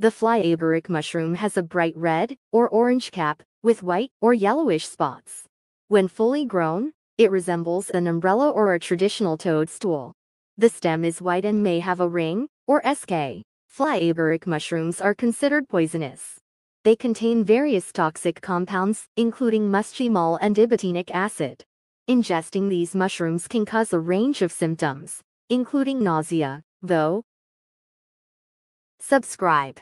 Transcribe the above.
The flyaberic mushroom has a bright red or orange cap with white or yellowish spots. When fully grown, it resembles an umbrella or a traditional toadstool. The stem is white and may have a ring or SK. Flyaberic mushrooms are considered poisonous. They contain various toxic compounds, including muscimol and ibotenic acid. Ingesting these mushrooms can cause a range of symptoms, including nausea, though. Subscribe.